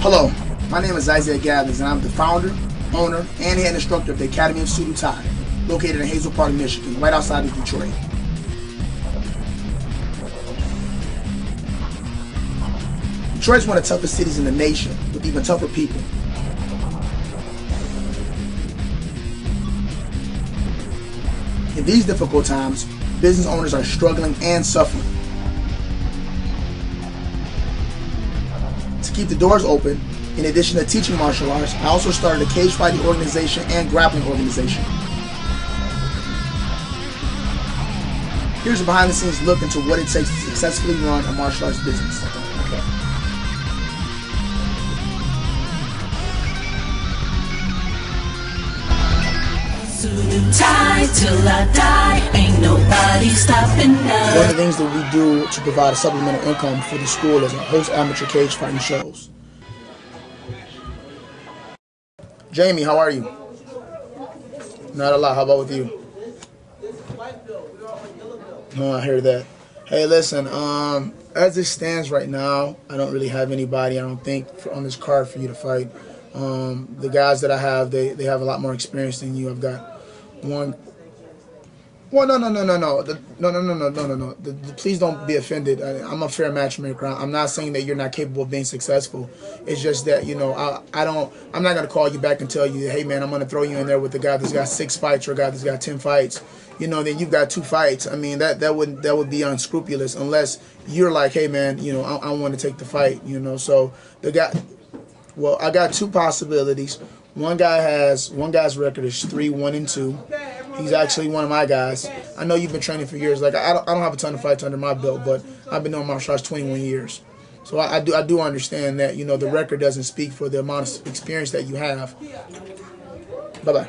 Hello, my name is Isaiah Gavins, and I'm the founder, owner, and head instructor of the Academy of Sudo Thai, located in Hazel Park, Michigan, right outside of Detroit. Detroit's one of the toughest cities in the nation, with even tougher people. In these difficult times, business owners are struggling and suffering. Keep the doors open, in addition to teaching martial arts, I also started a cage fighting organization and grappling organization. Here's a behind the scenes look into what it takes to successfully run a martial arts business. One of the things that we do to provide a supplemental income for the school is host amateur cage fighting shows. Jamie, how are you? Not a lot. How about with you? No, I hear that. Hey, listen, as it stands right now, I don't really have anybody, I don't think, on this card for you to fight. The guys that I have, they have a lot more experience than you. I've got No, please don't be offended. I'm a fair matchmaker. I'm not saying that you're not capable of being successful. It's just that, you know, I'm not going to call you back and tell you, hey, man, I'm going to throw you in there with a guy that's got 6 fights or a guy that's got 10 fights. You know, then you've got 2 fights. I mean, that would be unscrupulous unless you're like, hey, man, you know, I want to take the fight, you know. So the guy, well, I got 2 possibilities. One guy's record is 3-1-2. He's actually one of my guys. I know you've been training for years. Like I don't have a ton of fights under my belt, but I've been doing martial arts 21 years. So I do understand that, you know, the record doesn't speak for the amount of experience that you have. Bye-bye.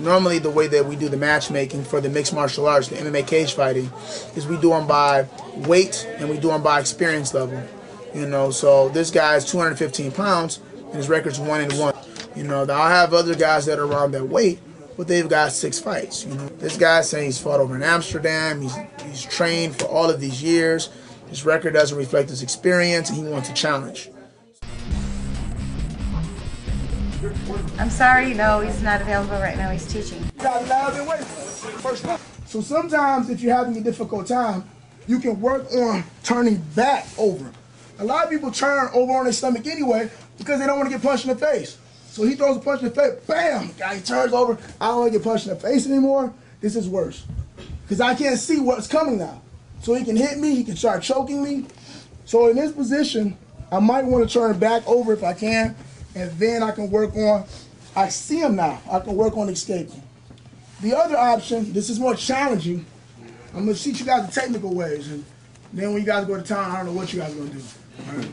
Normally the way that we do the matchmaking for the mixed martial arts, the MMA cage fighting, is we do them by weight and we do them by experience level. You know, so this guy is 215 pounds. And his record's 1-1. You know, I have other guys that are around that weight, but they've got 6 fights. You know, this guy's saying he's fought over in Amsterdam. He's trained for all of these years. His record doesn't reflect his experience, and he wants a challenge. I'm sorry, no, he's not available right now. He's teaching. So sometimes, if you're having a difficult time, you can work on turning back over. A lot of people turn over on their stomach anyway because they don't want to get punched in the face. So he throws a punch in the face, bam, guy turns over. I don't want to get punched in the face anymore. This is worse because I can't see what's coming now. So he can hit me, he can start choking me. So in this position, I might want to turn back over if I can, and then I can work on, I see him now, I can work on escaping. The other option, this is more challenging. I'm going to teach you guys the technical ways, and then when you guys go to town, I don't know what you guys are going to do. Right.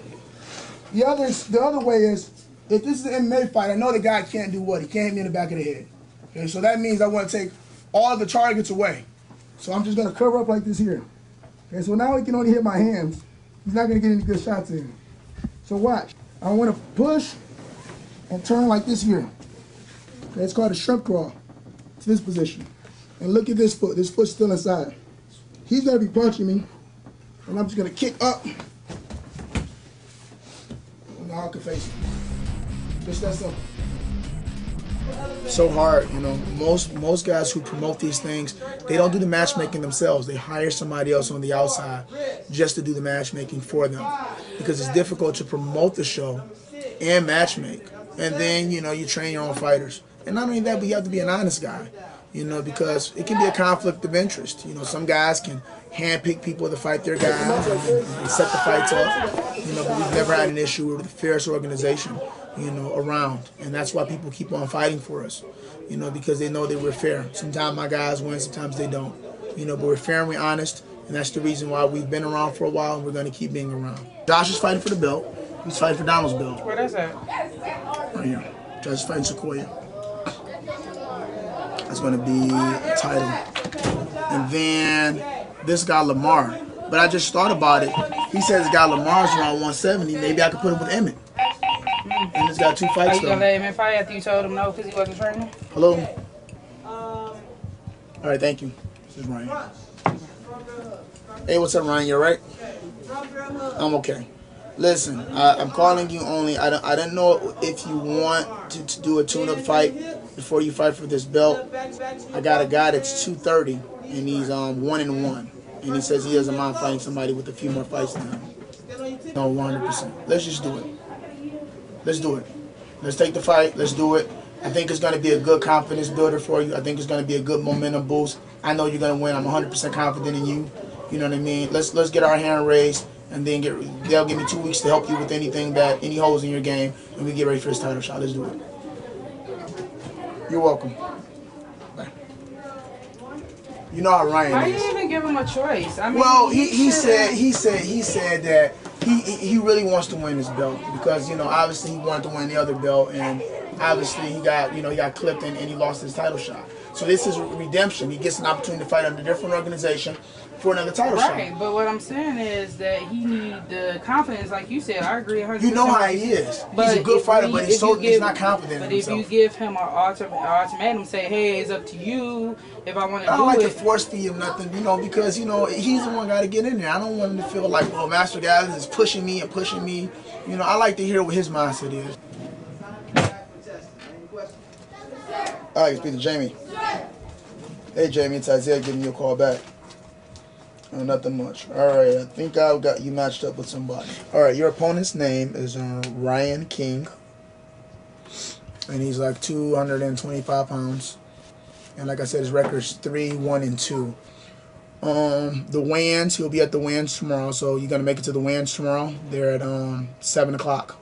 The other way is, if this is an MMA fight, I know the guy can't do what? He can't hit me in the back of the head. Okay, so that means I want to take all the targets away. So I'm just going to cover up like this here. Okay, so now he can only hit my hands. He's not going to get any good shots in. So watch. I want to push and turn like this here. Okay, it's called a shrimp crawl. It's this position. And look at this foot. This foot's still inside. He's going to be punching me, and I'm just going to kick up. Now I can face it. Just that simple. So hard, you know. Most guys who promote these things, they don't do the matchmaking themselves. They hire somebody else on the outside just to do the matchmaking for them, because it's difficult to promote the show and matchmake. And then, you know, you train your own fighters. And not only that, but you have to be an honest guy, you know, because it can be a conflict of interest. You know, some guys can handpick people to fight their guys and set the fights up. You know, but we've never had an issue with a fierce organization, you know, around. And that's why people keep on fighting for us, you know, because they know that we're fair. Sometimes my guys win, sometimes they don't. You know, but we're fair and we're honest, and that's the reason why we've been around for a while and we're going to keep being around. Josh is fighting for the belt. He's fighting for Donald's belt. Where is it? Right here. Josh is fighting Sequoia. That's going to be a title. And then this guy, Lamar. But I just thought about it. He says this guy Lamar's around 170. Maybe I could put him with Emmett. And he's got 2 fights. Are you going to let Emmett fight after you told him no because he wasn't training? Hello? All right, thank you. This is Ryan. Hey, what's up, Ryan? You all right? I'm okay. Listen, I'm calling you only. I don't know if you want to do a tune-up fight before you fight for this belt. I got a guy that's 230, and he's 1-1, and he says he doesn't mind fighting somebody with a few more fights than him. No, 100%. Let's just do it. Let's do it. Let's take the fight. Let's do it. I think it's going to be a good confidence builder for you. I think it's going to be a good momentum boost. I know you're going to win. I'm 100% confident in you. You know what I mean? Let's get our hand raised, and then they'll give me 2 weeks to help you with anything that, any holes in your game, and we get ready for this title shot. Let's do it. You're welcome. Bye. You know how Ryan is. Why didn't you even give him a choice? I mean, well, he said that he really wants to win this belt because, you know, obviously he wanted to win the other belt, and obviously he got, you know, he got clipped and he lost his title shot. So this is redemption. He gets an opportunity to fight under a different organization for another title shot. Right, but what I'm saying is that he needs the confidence, like you said. I agree 100%. You know how he is. He's a good fighter, but he's not confident in himself. But if you give him an ultimatum, say, hey, it's up to you if I want to do it. I don't like to force feed him nothing, you know, because, you know, he's the one got to get in there. I don't want him to feel like, well, Master Gavins is pushing me and pushing me. You know, I like to hear what his mindset is. All right, speak to Jamie. Hey, Jamie, it's Isaiah giving you a call back. Oh, nothing much. All right, I think I got you matched up with somebody. All right, your opponent's name is Ryan King, and he's like 225 pounds. And like I said, his record's 3-1-2. The weigh-ins, he'll be at the weigh-ins tomorrow, so you're gonna make it to the weigh-ins tomorrow. They're at 7 o'clock.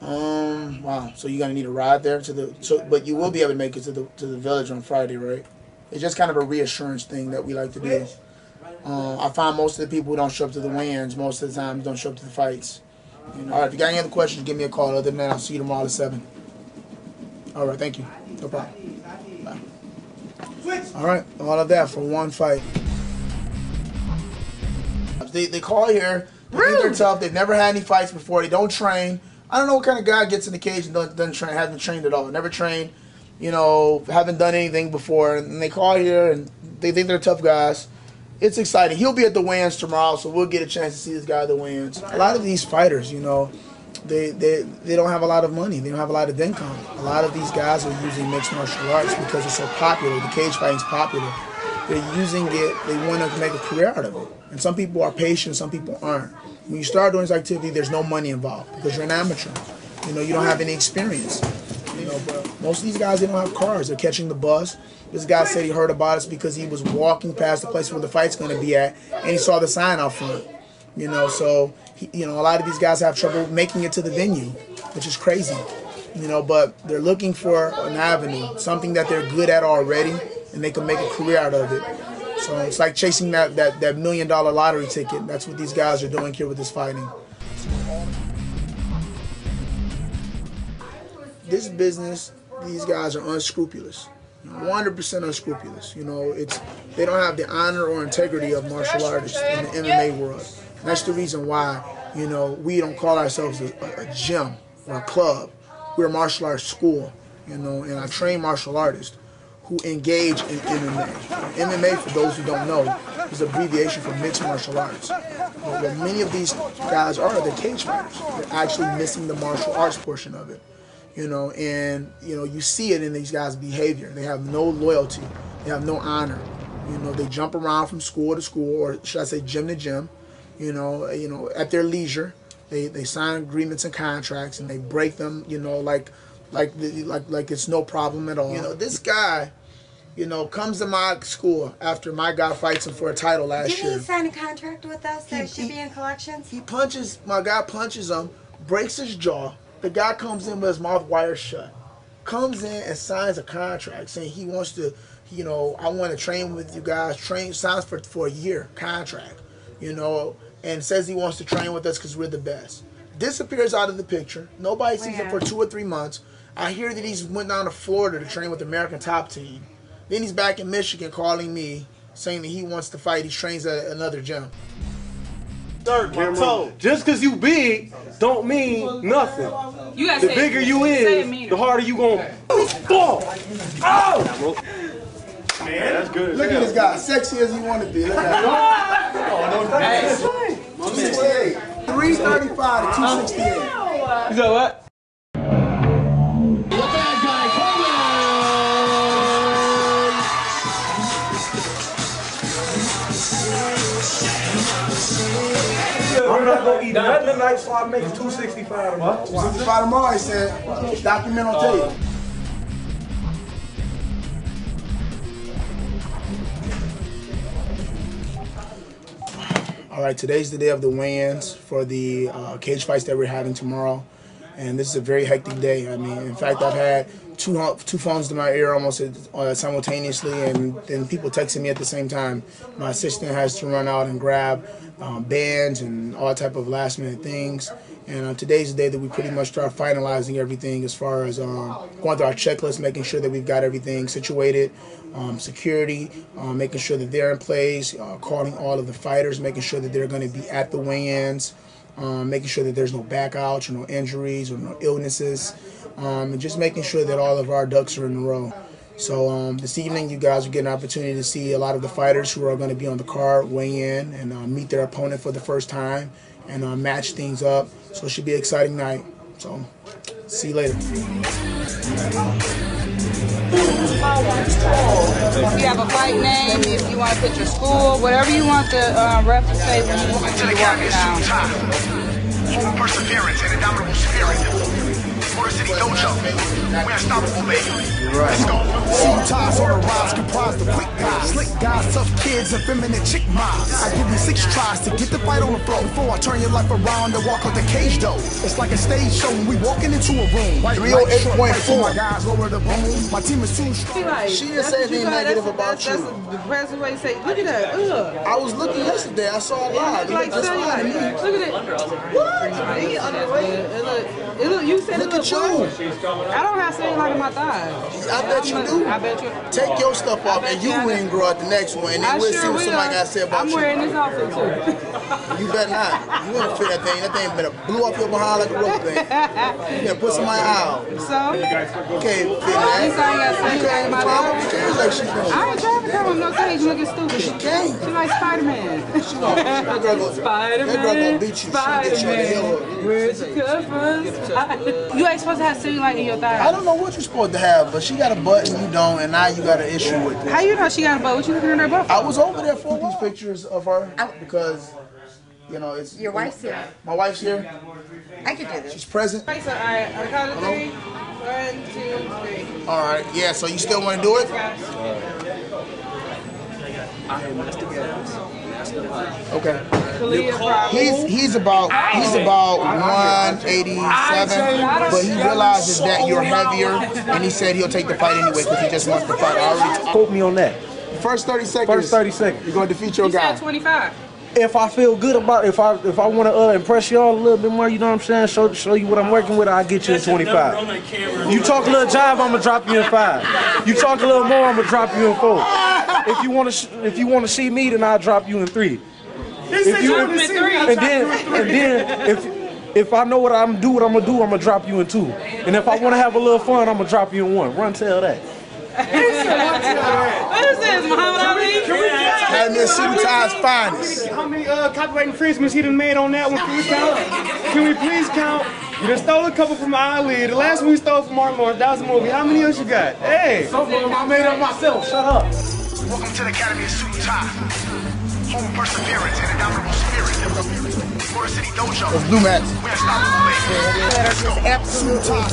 Wow. So you're gonna need a ride there to the. So, but you will be able to make it to the village on Friday, right? It's just kind of a reassurance thing that we like to do. I find most of the people who don't show up to the weigh-ins most of the time don't show up to the fights. You know, all right, if you got any other questions, give me a call. Other than that, I'll see you tomorrow at 7. All right, thank you. No problem. Bye. All right, all of that for one fight. They call here. They think they're tough. They've never had any fights before. They don't train. I don't know what kind of guy gets in the cage and doesn't train, hasn't trained at all. Never trained, you know, haven't done anything before. And they call here, and they think they're tough guys. It's exciting. He'll be at the weigh-ins tomorrow, so we'll get a chance to see this guy at the weigh-ins. A lot of these fighters, you know, they don't have a lot of money. They don't have a lot of income. A lot of these guys are using mixed martial arts because it's so popular. The cage fighting's popular. They're using it. They want to make a career out of it. And some people are patient. Some people aren't. When you start doing this activity, there's no money involved because you're an amateur. You know, you don't have any experience. You know, but most of these guys, they don't have cars. They're catching the bus. This guy said he heard about us because he was walking past the place where the fight's going to be at, and he saw the sign out front. You know, so he, you know, a lot of these guys have trouble making it to the venue, which is crazy. You know, but they're looking for an avenue, something that they're good at already, and they can make a career out of it. So it's like chasing that $1 million lottery ticket. That's what these guys are doing here with this fighting. This business, these guys are unscrupulous, 100% unscrupulous. You know, they don't have the honor or integrity of martial artists in the MMA world. And that's the reason why, you know, we don't call ourselves a gym or a club. We're a martial arts school, you know, and I train martial artists who engage in MMA. And MMA, for those who don't know, is an abbreviation for mixed martial arts. But many of these guys are the cage fighters. They're actually missing the martial arts portion of it. You know, and, you know, you see it in these guys' behavior. They have no loyalty. They have no honor. You know, they jump around from school to school, or should I say gym to gym, you know, at their leisure. They sign agreements and contracts, and they break them, you know, like it's no problem at all. You know, this guy, you know, comes to my school after my guy fights him for a title last year. Didn't he sign a contract with us that should be in collections? My guy punches him, breaks his jaw. The guy comes in with his mouth wired shut, comes in and signs a contract saying he wants to, you know, I want to train with you guys, signs for a year contract, you know, and says he wants to train with us because we're the best. Disappears out of the picture. Nobody sees him for 2 or 3 months. I hear that he's went down to Florida to train with the American Top Team. Then he's back in Michigan calling me saying that he wants to fight. He trains at another gym. So just because you big don't mean nothing. The bigger you is, the harder you gonna fall. Oh! man. Yeah, that's good. Look at this guy, sexy as he wanted to be. Look at that. Oh, no, 268. 335 to 268. You know what? I'm not gonna eat nothing tonight, so I make it 265 tomorrow. 265 tomorrow, he said. Document on tape. All right, today's the day of the weigh-ins for the cage fights that we're having tomorrow. And this is a very hectic day. I mean, in fact, I've had two phones to my ear almost simultaneously, and then people texting me at the same time. My assistant has to run out and grab bands and all type of last minute things. And today's the day that we pretty much start finalizing everything as far as going through our checklist, making sure that we've got everything situated, security, making sure that they're in place, calling all of the fighters, making sure that they're going to be at the weigh-ins, making sure that there's no backouts or no injuries or no illnesses, and just making sure that all of our ducks are in a row. So this evening, you guys will get an opportunity to see a lot of the fighters who are going to be on the card weigh in and meet their opponent for the first time and match things up. So it should be an exciting night. So see you later. If you have a fight name, if you want to put your school, whatever you want the ref to say when you walk down. Equal perseverance and indomitable spirit. Motor City Dojo, we're unstoppable, baby. Let's go. Suit ties on the rise comprise the quick guys, slick guys, tough kids, effeminate chick mobs. I give you 6 tries to get the fight on the floor before I turn your life around and walk out the cage door. It's like a stage show when we walking into a room. 308.4. My guys lower the boom. My team is too strong. She didn't say anything negative about you. That's the depressing way to say. Look at that. Ugh. I was looking yesterday. I saw a lot. Look at it. What? He underweight. Look, you said it. You. I don't have something like in my thighs. I bet you do. I bet you. Take your stuff off and you win, girl, at the next one. And then we'll see what somebody got to say about you. I'm wearing this outfit too. You better not. You want to fit that thing. That thing better blew off your behind like a rope thing. You better put somebody out. So? You can't fit that. You can't climb up the stairs like she's doing. I ain't trying to come on no stage looking stupid. She can't. She like Spider-Man. She like Spider-Man. That girl gonna beat you. Spider-Man. Where's your covers? You ain't supposed to have cellulite like in your thighs. I don't know what you're supposed to have, but she got a butt and you don't, and now you got an issue with it. How you know she got a butt? What you looking at her butt for? I was over there for these pictures of her because, you know, it's... Your wife's here. My wife's here. I can do this. She's present. All right, so I count to 3. 1, 2, 3. All right, yeah, so you still want to do it? Okay. He's about 187, but he realizes that you're heavier, and he said he'll take the fight anyway because he just wants the fight. Quote me on that. First 30 seconds. First 30 seconds. You're gonna defeat your guy. 25. If I feel good about, if I want to impress y'all a little bit more, you know what I'm saying? Show you what I'm working with. I get you in 25. You talk a little jive, I'ma drop you in 5. You talk a little more, I'ma drop you in 4. If you want to see me, then I'll drop you in 3. And then if I know what I'm do, I'm gonna drop you in 2. And if I want to have a little fun, I'm gonna drop you in 1. Run tell that. What is this, Muhammad Ali? Had me a suit ties finest. How many copyright infringements he done made on that one? Can we count? Can we please count? You done stole a couple from Ali. The last one we stole from Martin Lawrence. That was a movie. How many else you got? Hey, some of them I made up myself. Shut up. Welcome to the Academy of Sudo Thai. Home perseverance and indomitable spirit. Motor City Dojo. Let's do that. We're unstoppable, baby. Let's go. Absolute time.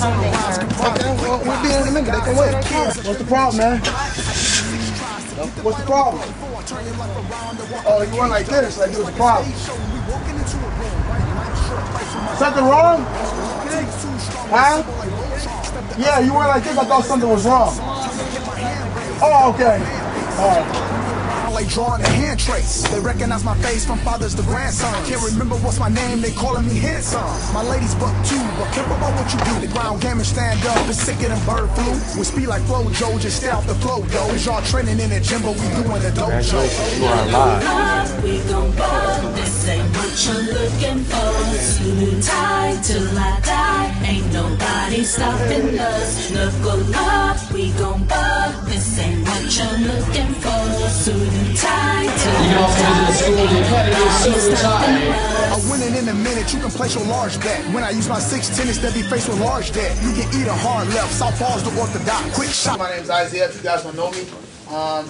We'll be in a minute. They can wait. What's the problem, man? What's the problem? Oh, you went like this. Like it was a problem. Something wrong? Huh? Yeah, you went like this. I thought something was wrong. Oh, okay. All right. Like drawing a hand trace. They recognize my face from fathers to grandsons. Can't remember what's my name, they calling me handsome. My lady's buck too, but care about what you do. The ground game and stand up, it's sicker than bird flu. We speak like Flojo, just stay off the flow, yo. Is y'all training in the gym, but we doing the dojo. You are alive. what you're looking for. Sudo Thai till I die, ain't nobody stopping us. Love go up, we gon' bug. This ain't what you're looking for. Sudo Thai till I die. You know, I'm the school, the Academy of Sudo Thai. I'm winning in a minute, you can place your large bet. When I use my 6 tennis, they'll be faced with large debt. You can eat a hard left, southpaws the orthodox. Quick shot. My name is Isaiah, if you guys don't know me.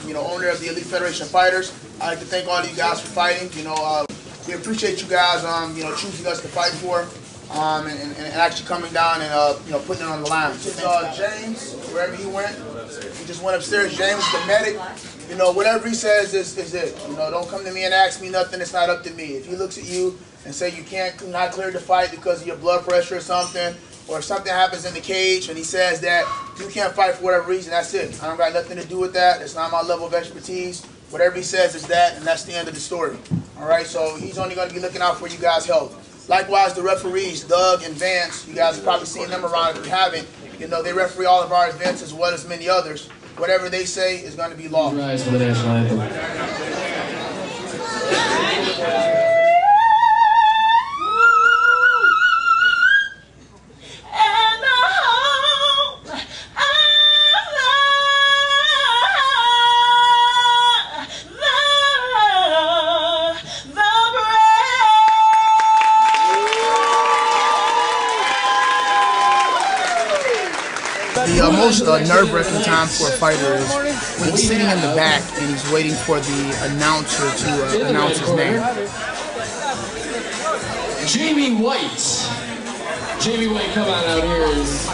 You know, owner of the Elite Federation of Fighters. I'd like to thank all of you guys for fighting. You know, we appreciate you guys, you know, choosing us to fight for. And actually coming down and, you know, putting it on the line. James, wherever he went, he just went upstairs. James is the medic. You know, whatever he says is it. You know, don't come to me and ask me nothing. It's not up to me. If he looks at you and say you can't not clear the fight because of your blood pressure or something, or if something happens in the cage and he says that you can't fight for whatever reason, that's it. I don't got nothing to do with that. It's not my level of expertise. Whatever he says is that, and that's the end of the story. All right, so he's only going to be looking out for you guys' health. Likewise, the referees, Doug and Vance, you guys have probably seen them around if you haven't. You know, they referee all of our events as well as many others. Whatever they say is going to be law. Rise for the national anthem. The most nerve-wracking time for a fighter is when he's sitting in the back and he's waiting for the announcer to announce his name. Jamie White. Jamie White, come on out here.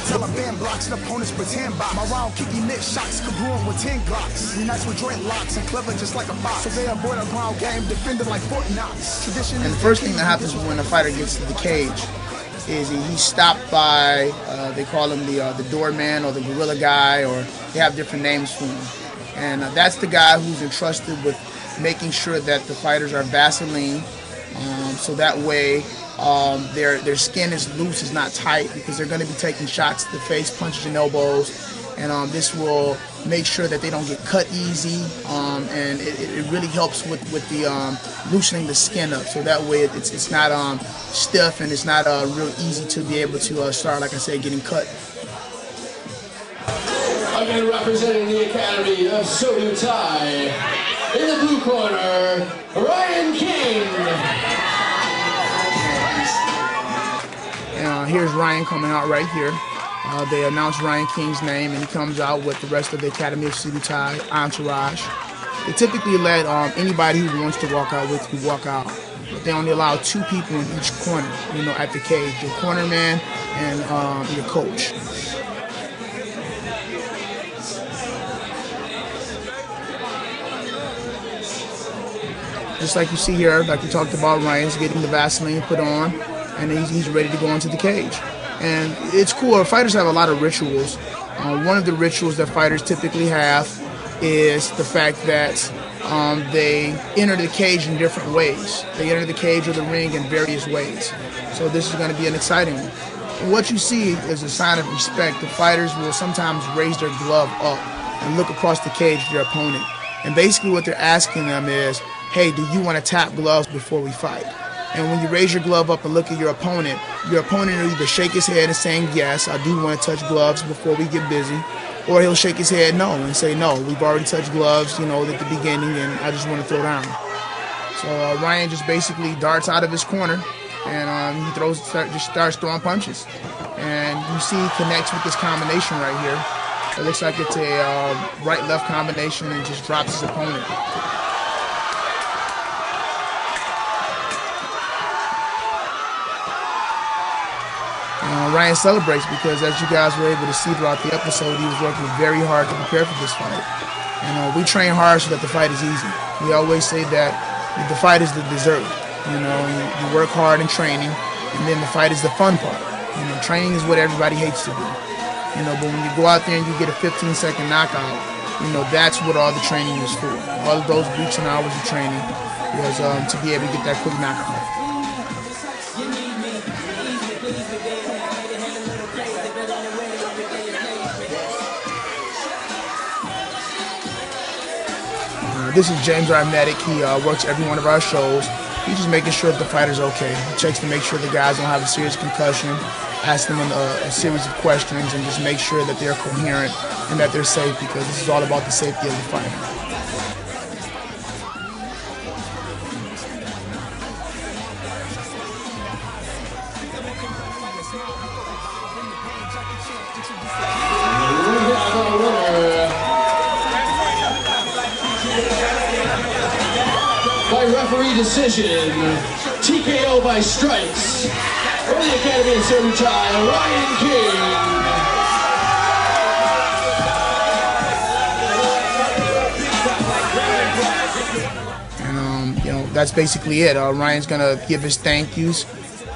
Taliban blocks and opponents pretend by my round kicking net shots congruent with 10 Glocks. We nice with joint locks and clever just like a fox. So they avoid a ground game defended like Fort Knox. Tradition. And the first thing that happens when a fighter gets to the cage is he's stopped by, they call him the doorman or the gorilla guy, or they have different names for him. And that's the guy who's entrusted with making sure that the fighters are Vaseline, so that way their skin is loose, is not tight, because they're going to be taking shots to the face, punches and elbows. And this will make sure that they don't get cut easy, and it really helps with the loosening the skin up, so that way it's not stiff and it's not real easy to be able to start, like I said, getting cut. Again, representing the Academy of Sudo Thai, in the blue corner, Ryan King. And here's Ryan coming out right here. They announced Ryan King's name, and he comes out with the rest of the Academy of Sudo Thai entourage. They typically let anybody who wants to walk out with you walk out, but they only allow 2 people in each corner, you know, at the cage, your corner man and your coach. Just like you see here, like we talked about, Ryan's getting the Vaseline put on, and he's ready to go into the cage. And it's cool. Fighters have a lot of rituals. One of the rituals that fighters typically have is the fact that they enter the cage in different ways. They enter the cage or the ring in various ways. So this is going to be an exciting one. What you see is a sign of respect. The fighters will sometimes raise their glove up and look across the cage at their opponent. And basically what they're asking them is, hey, do you want to tap gloves before we fight? And when you raise your glove up and look at your opponent will either shake his head and saying, yes, I do want to touch gloves before we get busy, or he'll shake his head no and say, no, we've already touched gloves, you know, at the beginning, and I just want to throw down. So Ryan just basically darts out of his corner, and he just starts throwing punches. And you see he connects with this combination right here. It looks like it's a right-left combination, and just drops his opponent. Ryan celebrates because, as you guys were able to see throughout the episode, he was working very hard to prepare for this fight. And we train hard so that the fight is easy. We always say that the fight is the dessert. You know, you work hard in training, and then the fight is the fun part. You know, training is what everybody hates to do. You know, but when you go out there and you get a 15-second knockout, you know, that's what all the training is for. All of those weeks and hours of training was to be able to get that quick knockout. This is James, our medic. He works every one of our shows. He's just making sure that the fighter's okay. He checks to make sure the guys don't have a serious concussion, asks them a series of questions, and just make sure that they're coherent and that they're safe, because this is all about the safety of the fighter. By referee decision, TKO by strikes, from the Academy of Sudo Thai, Ryan King. And you know, that's basically it. Ryan's gonna give his thank yous. Ryan,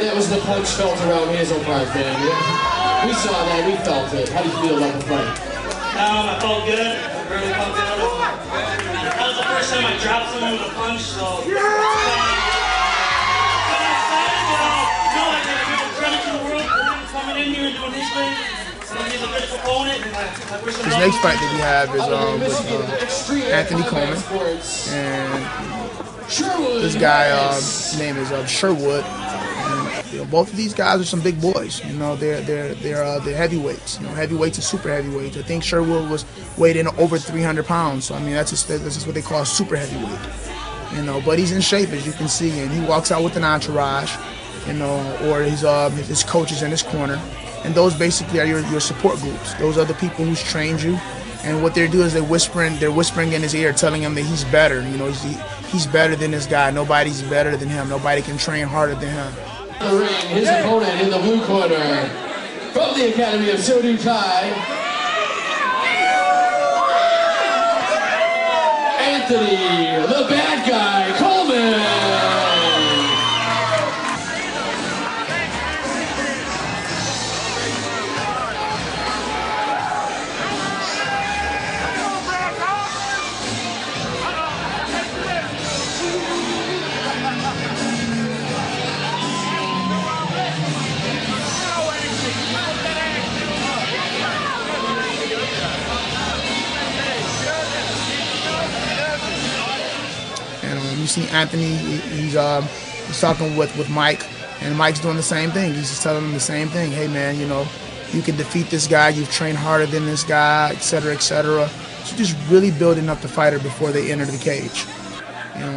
that was the punch felt around Hazel Park, man. Yeah? We saw that, we felt it. How do you feel about the fight? I felt good. I really felt good. First time I dropped someone with a punch, so yeah. His next fight that we have is with Anthony Coleman, and this guy, his name is Sherwood. And, you know, both of these guys are some big boys. You know, they're heavyweights. You know, heavyweights and super heavyweights. I think Sherwood was weighed in over 300 pounds. So I mean, that's just what they call super heavyweight. You know, but he's in shape, as you can see, and he walks out with an entourage. You know, or his coach is in his corner, and those basically are your support groups. Those are the people who's trained you, and what they do is they're whispering in his ear, telling him that he's better. You know, he's better than this guy. Nobody's better than him. Nobody can train harder than him. The ring, his opponent in the blue corner, from the Academy of Sudo Thai, Anthony, the bad guy, Coleman. See Anthony, he's talking with Mike, and Mike's doing the same thing. He's just telling him the same thing. Hey man, you know, you can defeat this guy. You've trained harder than this guy, etc., etc. So just really building up the fighter before they enter the cage. You know,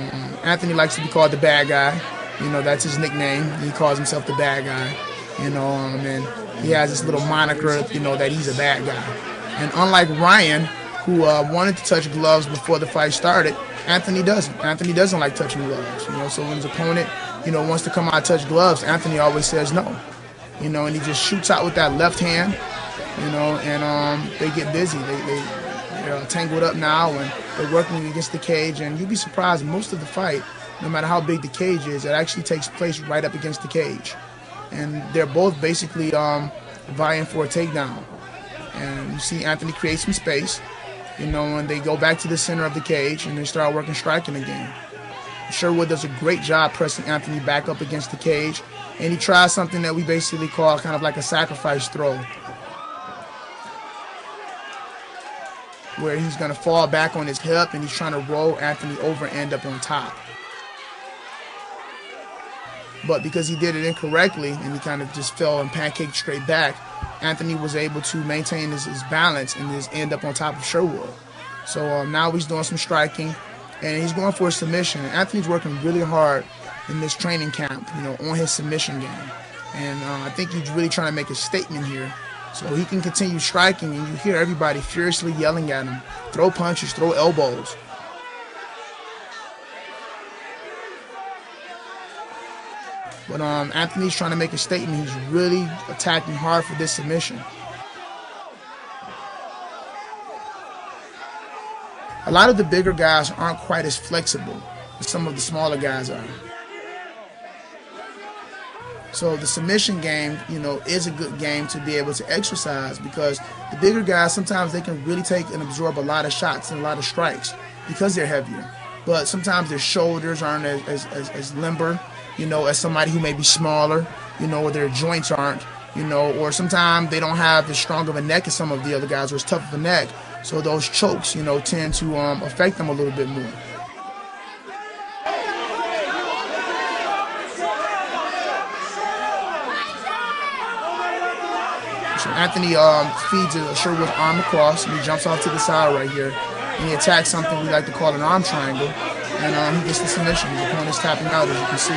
Anthony likes to be called the bad guy. You know, that's his nickname. He calls himself the bad guy. You know, and he has this little moniker, you know, that he's a bad guy. And unlike Ryan, who wanted to touch gloves before the fight started, Anthony doesn't. Anthony doesn't like touching gloves, you know. So when his opponent, you know, wants to come out and touch gloves, Anthony always says no, you know, and he just shoots out with that left hand, you know, and they get busy. They're tangled up now, and they're working against the cage. And you'd be surprised, most of the fight, no matter how big the cage is, it actually takes place right up against the cage, and they're both basically vying for a takedown. And you see Anthony create some space. You know, and they go back to the center of the cage and they start working striking again. Sherwood does a great job pressing Anthony back up against the cage, and he tries something that we basically call kind of like a sacrifice throw, where he's going to fall back on his hip and he's trying to roll Anthony over and end up on top. But because he did it incorrectly and he kind of just fell and pancaked straight back, Anthony was able to maintain his balance and just end up on top of Sherwood. So now he's doing some striking, and he's going for a submission. And Anthony's working really hard in this training camp, you know, on his submission game. And I think he's really trying to make a statement here. So he can continue striking, and you hear everybody furiously yelling at him, throw punches, throw elbows. But Anthony's trying to make a statement. He's really attacking hard for this submission. A lot of the bigger guys aren't quite as flexible as some of the smaller guys are. So the submission game, you know, is a good game to be able to exercise, because the bigger guys, sometimes they can really take and absorb a lot of shots and a lot of strikes because they're heavier. But sometimes their shoulders aren't as limber, you know, as somebody who may be smaller, you know, or their joints aren't, you know, or sometimes they don't have as strong of a neck as some of the other guys, or as tough of a neck. So those chokes, you know, tend to affect them a little bit more. Anthony feeds a Sherwood arm across, and he jumps off to the side right here, and he attacks something we like to call an arm triangle, and he gets the submission. His opponent's tapping out, as you can see.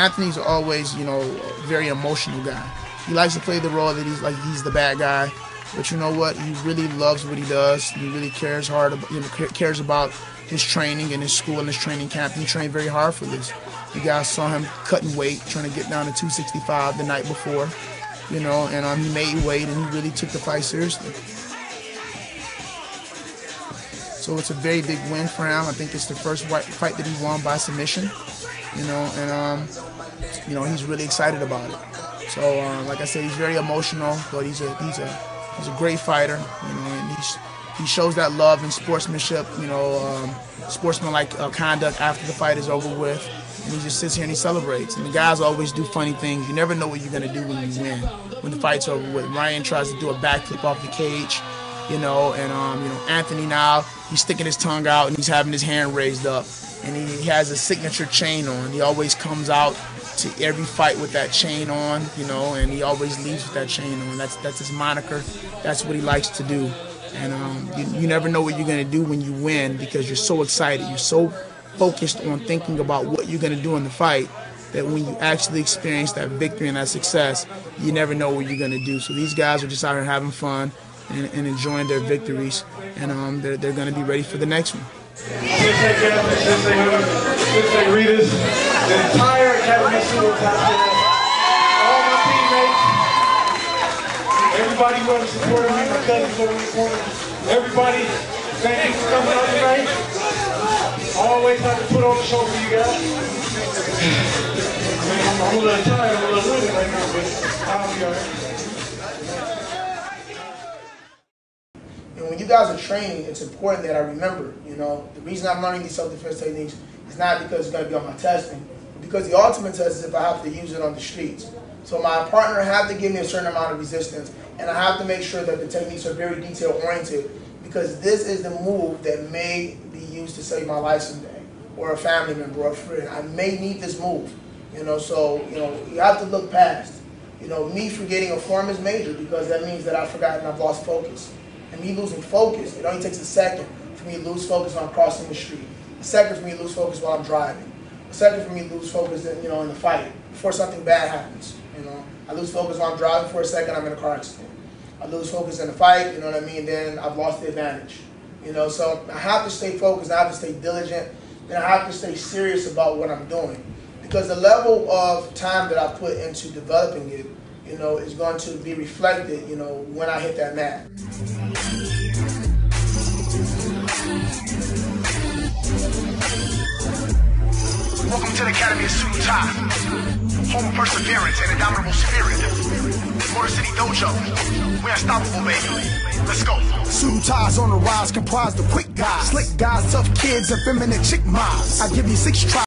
Anthony's always, you know, a very emotional guy. He likes to play the role that he's the bad guy, but you know what? He really loves what he does. He really cares hard, cares about his training and his school and his training camp. He trained very hard for this. You guys saw him cutting weight, trying to get down to 265 the night before, you know, and he made weight and he really took the fight seriously. So it's a very big win for him. I think it's the first fight that he won by submission. You know, and you know, he's really excited about it. So, like I said, he's very emotional, but he's a great fighter. You know, and he shows that love and sportsmanship. You know, sportsmanlike conduct after the fight is over with. And he just sits here and he celebrates. And the guys always do funny things. You never know what you're gonna do when you win. When the fight's over with, Ryan tries to do a backflip off the cage. You know, and you know, Anthony now he's sticking his tongue out and he's having his hand raised up. And he has a signature chain on. He always comes out to every fight with that chain on, you know, and he always leaves with that chain on. That's his moniker. That's what he likes to do. And you never know what you're going to do when you win because you're so excited. You're so focused on thinking about what you're going to do in the fight that when you actually experience that victory and that success, you never know what you're going to do. So these guys are just out here having fun and enjoying their victories, and they're going to be ready for the next one. Since they read us, the entire Academy of Sudo Thai, all my teammates, everybody who ever supported me, my cousins over the corner, everybody, thank you for coming out tonight. Always have to put on the show for you guys. I'm a little tired, I'm a little winded right now, but I'll be all right. And when you guys are training, it's important that I remember. You know, the reason I'm learning these self-defense techniques is not because it's going to be on my testing, but because the ultimate test is if I have to use it on the streets. So my partner has to give me a certain amount of resistance, and I have to make sure that the techniques are very detail-oriented, because this is the move that may be used to save my life someday, or a family member, or a friend. I may need this move, you know, so, you know, you have to look past. You know, me forgetting a form is major, because that means that I've forgotten, I've lost focus. And me losing focus, it only takes a second for me to lose focus when I'm crossing the street. A second for me to lose focus while I'm driving. A second for me to lose focus in, you know, in the fight before something bad happens. You know, I lose focus while I'm driving for a second. I'm in a car accident. I lose focus in the fight. You know what I mean? Then I've lost the advantage. You know, so I have to stay focused. I have to stay diligent, and I have to stay serious about what I'm doing, because the level of time that I put into developing it, you know, is going to be reflected, you know, when I hit that mat. Welcome to the Academy of Sudo Thai, home of perseverance and indomitable spirit. Motor City Dojo, we're unstoppable, baby. Let's go. Sudo Thais on the rise comprise the quick guys, slick guys, tough kids, effeminate chick mobs. I give you 6 tries.